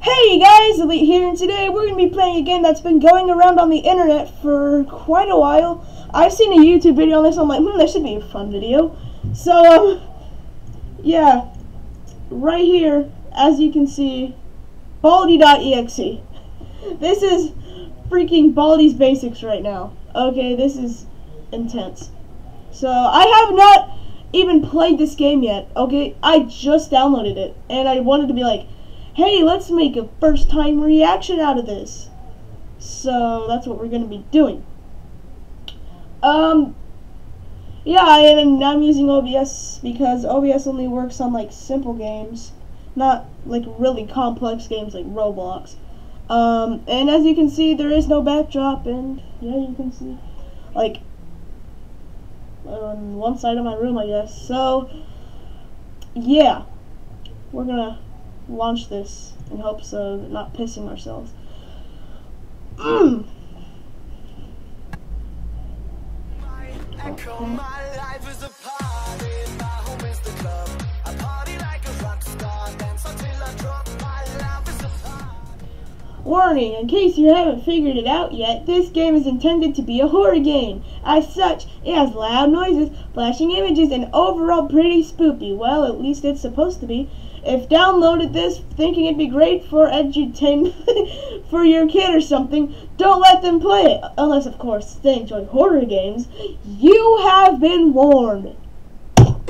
Hey guys, Elite here, and today we're going to be playing a game that's been going around on the internet for quite a while. I've seen a YouTube video on this, I'm like, that should be a fun video. So, yeah, right here, as you can see, Baldi.exe. This is freaking Baldi's Basics right now. Okay, this is intense. So, I have not even played this game yet, okay? I just downloaded it, and I wanted to be like, hey, let's make a first-time reaction out of this. So that's what we're gonna be doing. Yeah, and I'm using OBS because OBS only works on like simple games, not like really complex games like Roblox. And as you can see, there is no backdrop, and yeah, you can see like on one side of my room, I guess. So yeah, we're gonna launch this in hopes of not pissing ourselves. Warning, in case you haven't figured it out yet, this game is intended to be a horror game. As such, it has loud noises, flashing images, and overall pretty spooky. Well, at least it's supposed to be. If downloaded this thinking it'd be great for edutainment for your kid or something, don't let them play it. Unless, of course, they enjoy horror games. You have been warned. Welcome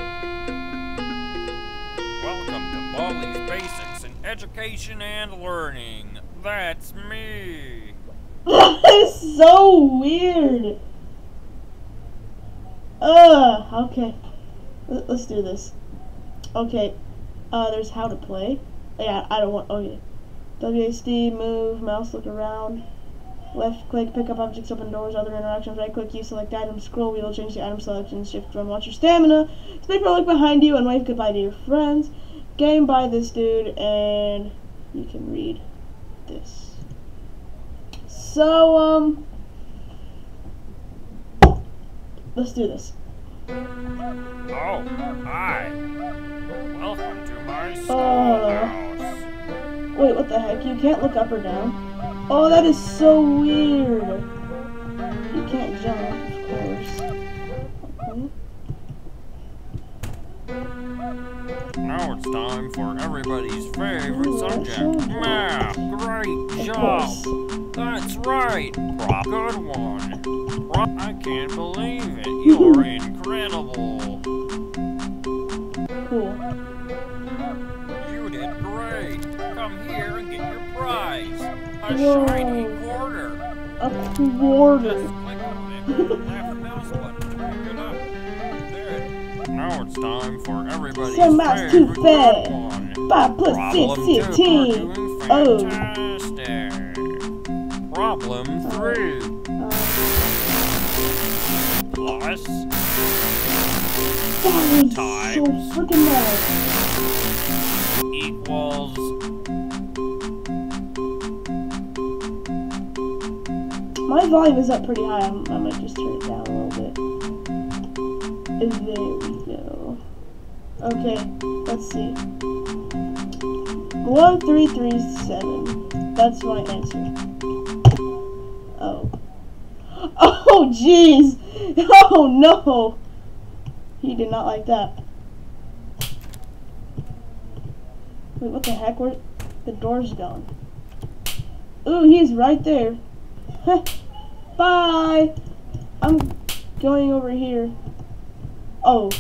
to Baldi's Basics in Education and Learning. That's me. That is so weird. Okay. Let's do this. Okay. There's how to play. Yeah, I don't want. Okay. WASD, move, mouse, look around. Left click, pick up objects, open doors, other interactions. Right click, you select item, scroll wheel, change the item selection, shift, run, watch your stamina. Speak for a look behind you and wave goodbye to your friends. Game by this dude, and you can read this. So, let's do this. Oh, hi. Welcome to my schoolhouse. Wait, what the heck? You can't look up or down. Oh, that is so weird. You can't jump, of course. Okay. Now it's time for everybody's favorite subject, math. Great job. That's right. Good one. I can't believe it. You're incredible. Cool. You did great. Come here and get your prize. A shiny quarter. A quarter. Click on it. Left mouse button to pick it up. There. Now it's time for everybody's favorite too fast. 5 + 6 = 15. Fantastic. Problem 3. Plus. That is so freaking loud. Equals. My volume is up pretty high. I might just turn it down a little bit. There we go. Okay, let's see. 1337. That's my answer. Oh. Oh, jeez. Oh no! He did not like that. Wait, what the heck? Where? The door's gone. Ooh, he's right there. Bye! I'm going over here. Oh.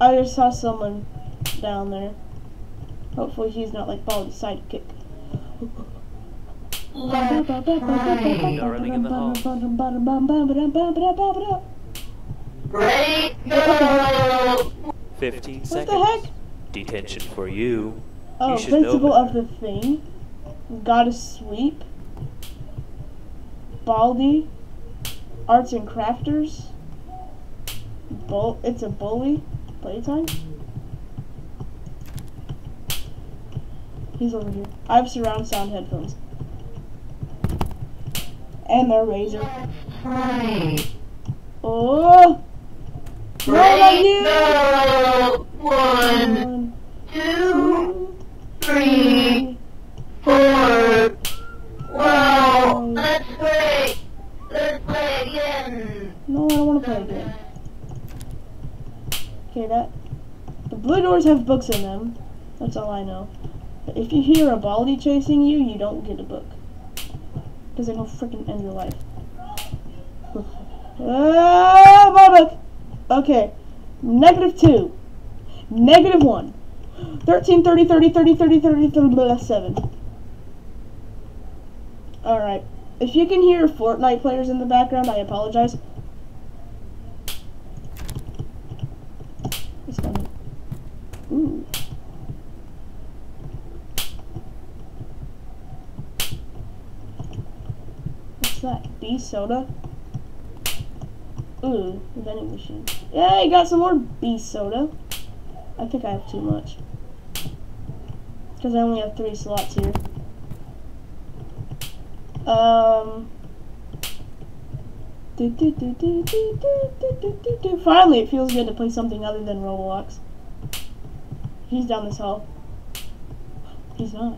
I just saw someone down there. Hopefully he's not like Baldi's sidekick. Running in the hall. Ready, go! 15 seconds. What the heck? Detention for you. Oh, you principal of the thing. Gotta sweep. Baldi. Arts and crafters. It's a bully. Playtime. He's over here. I have surround sound headphones. And their Razer. Oh! Ready, go! 1, 2, 3, drawers have books in them. That's all I know. But if you hear a Baldi chasing you, you don't get a book. Because it'll freaking end your life. Oh, my book! Okay. -2. -1. 13, 30, 30, 30, 30, 30, 30, 7. Alright. If you can hear Fortnite players in the background, I apologize. It's funny. Ooh. What's that? Bee soda? Ooh, the vending machine. Yay, got some more bee soda. I think I have too much. Because I only have 3 slots here. Finally, it feels good to play something other than Roblox. He's down this hall. He's not.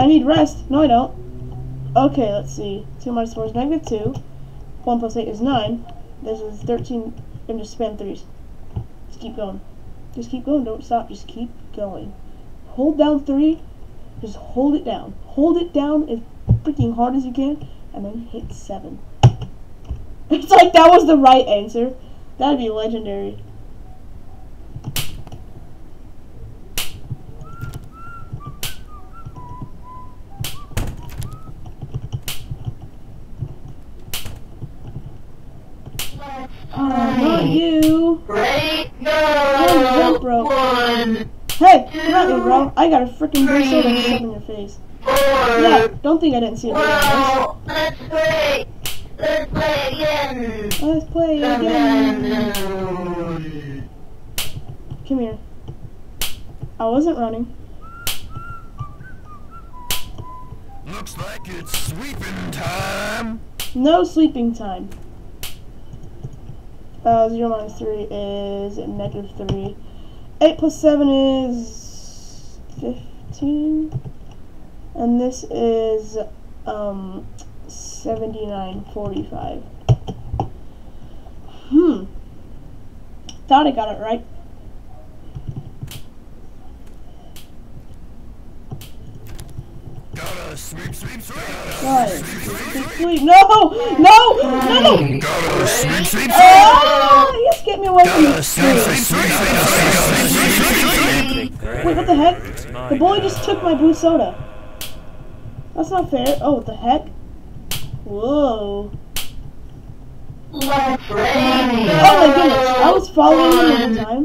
I need rest. No, I don't. Okay, let's see. 2 minus 4 is -2. 1 plus 8 is 9. This is 13. And just spam 3s. Just keep going. Just keep going. Don't stop. Just keep going. Hold down 3. Just hold it down. Hold it down as freaking hard as you can, and then hit 7. It's like that was the right answer. That'd be legendary. Not you. Ready? Go. Jump rope. Hey, come at me, bro. I got a freaking big soda stuck in your face. Yeah, don't think I didn't see it. Well, let's play. Let's play again. Let's play again. Come here. I wasn't running. Looks like it's sleeping time. No sleeping time. 0 minus 3 is -3. 8 plus 7 is 15, and this is 79.45. Thought I got it right. Gotta sweep, sweep, sweep. Gotta sweep, sweep, sweep. No, no, no. Gotta sweep, sweep, sweep. Yes, get me away from you. Wait, what the heck? The boy just took my blue soda. That's not fair. Oh, what the heck? Whoa. Oh my goodness, I was following him the whole time.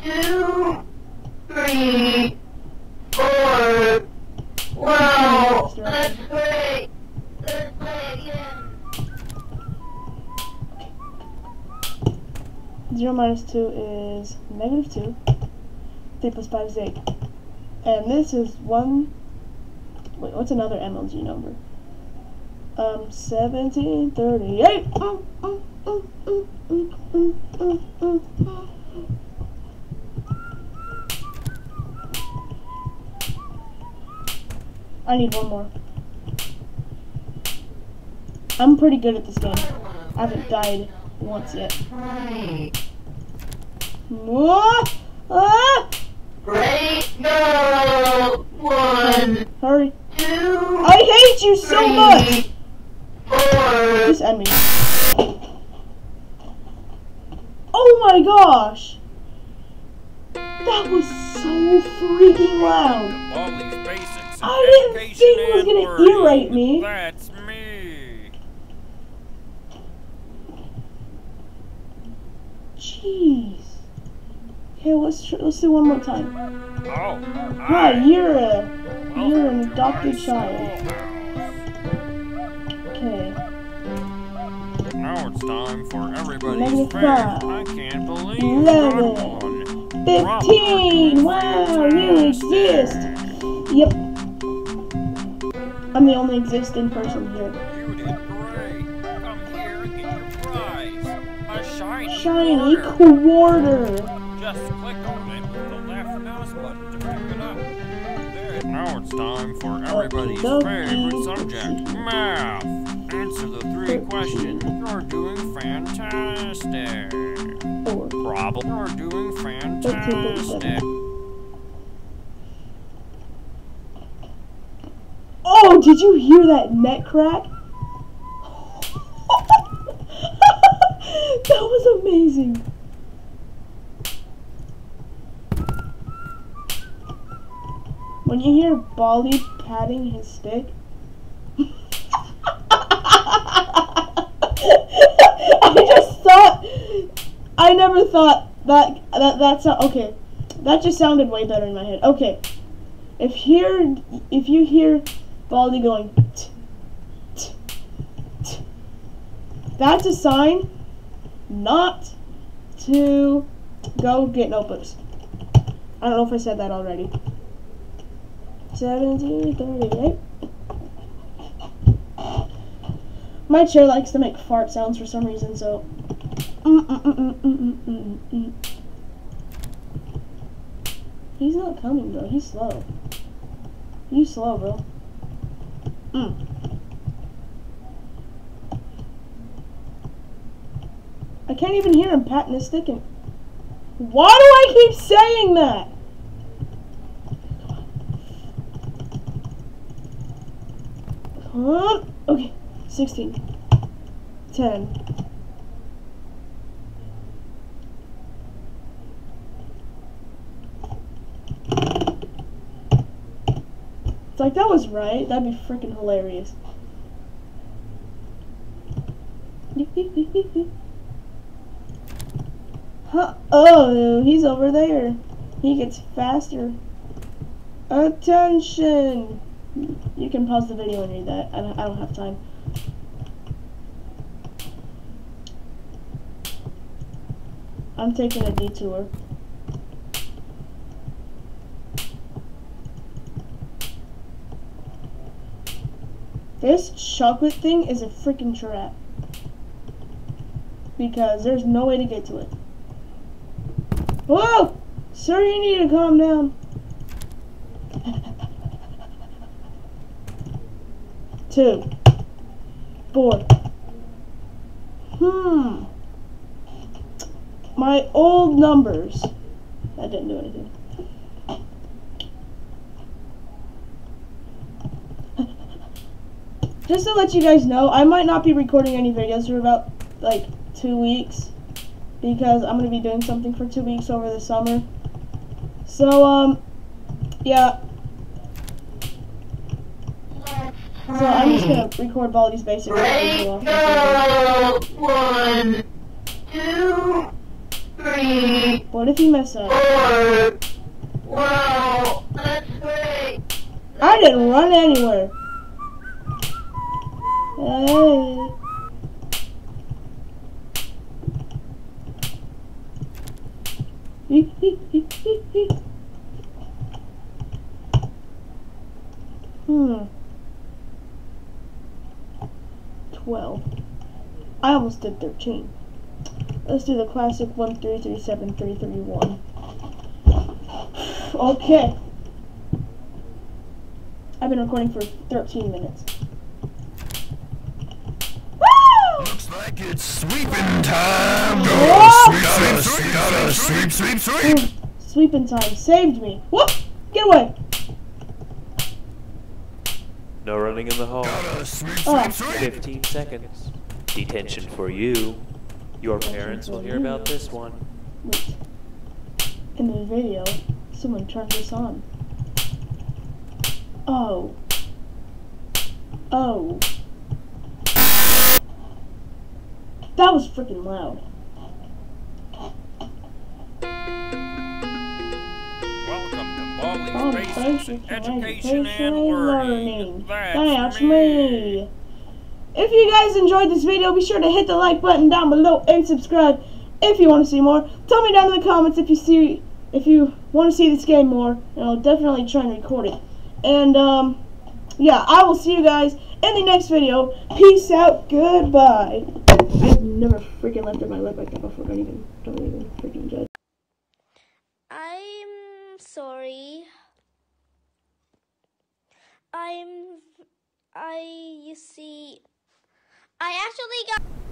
2, 3, 4. Wow. Let's play. Let's play again. 0 minus 2 is -2. 3 plus 5 is 8. And this is 1. Wait, what's another MLG number? 1738. I need one more. I'm pretty good at this game. I haven't died once yet. Whoa! Ah! Ready? Go! 1. Hurry. 2. I hate you so much. 4. Just end me. Oh my gosh! That was so freaking loud. I didn't think it was gonna irate me. That's me. Jeez. Okay, let's do one more time. Oh, hi, you're an adopted child. Okay. Now it's time for everybody's favorite. I can't believe 11, 15. Wow, you exist. Yep. I'm the only existing person here. You did great. Come here and get your prize. A shiny quarter. Just click on it with the left mouse button to wrap it up. There. Now it's time for everybody's favorite subject, math. answer the 3 questions, you're doing fantastic. Probably you're doing fantastic. Oh, did you hear that neck crack? That was amazing. When you hear Baldi patting his stick, I never thought that's not okay. That just sounded way better in my head. Okay, if you hear Baldi going, t -t -t -t, that's a sign not to go get notebooks. I don't know if I said that already. 17:38. My chair likes to make fart sounds for some reason, so. He's not coming, bro. He's slow. You slow, bro. I can't even hear him patting his stick. Why do I keep saying that? Huh? Okay, 16, 10. It's like, that was right. That'd be freaking hilarious. Huh? Oh, he's over there. He gets faster. Attention! You can pause the video and read that. I don't have time. I'm taking a detour. This chocolate thing is a freaking trap. Because there's no way to get to it. Whoa! Sir, you need to calm down. Two. 4. My old numbers. That didn't do anything. Just to let you guys know, I might not be recording any videos for about, like, 2 weeks. Because I'm going to be doing something for 2 weeks over the summer. So, yeah. So I'm just gonna record Baldi's Basics. Go. 1, 2, 3. What if you mess up? 4. Wow, that's great. I didn't run anywhere. Hey. Hmm. 12. I almost did 13. Let's do the classic 1 3 3 7 3 3 1. Okay. I've been recording for 13 minutes. Woo! Looks like it's sweeping time. Go, sweep. Sweeping time saved me. Whoop! Get away. No running in the hall. Sweep. 15 seconds. Detention for you. Your parents will hear about this one. Wait. In the video, someone turned this on. Oh. That was freaking loud. Baldi's Basics, education and learning. That's me. If you guys enjoyed this video, be sure to hit the like button down below and subscribe if you want to see more. Tell me down in the comments if you want to see this game more, and I'll definitely try and record it. And yeah, I will see you guys in the next video. Peace out. Goodbye. I've never freaking lifted my lip like that before. Don't even freaking judge. Sorry, I, you see, I actually got...